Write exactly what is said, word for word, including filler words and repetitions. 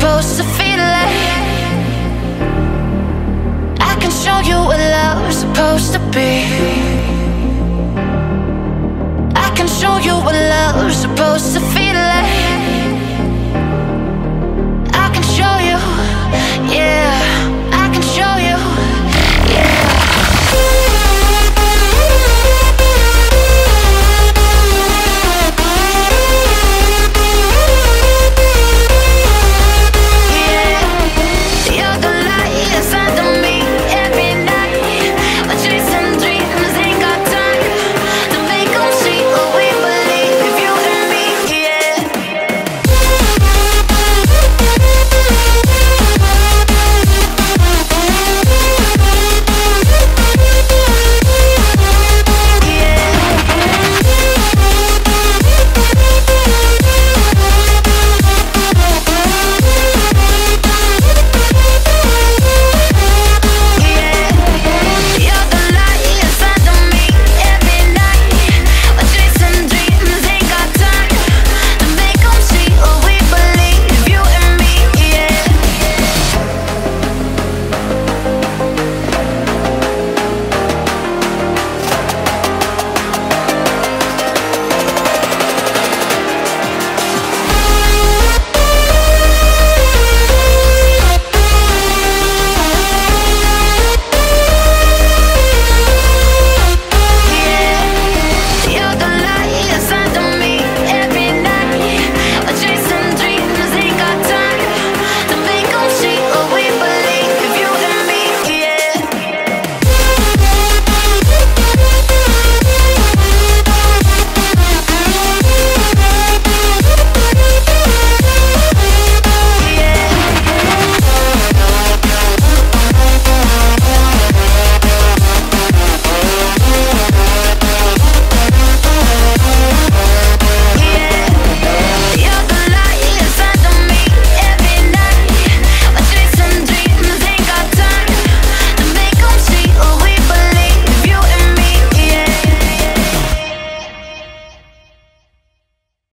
supposed to feel like I can show you what love's supposed to be. I can show you what love's supposed to feel.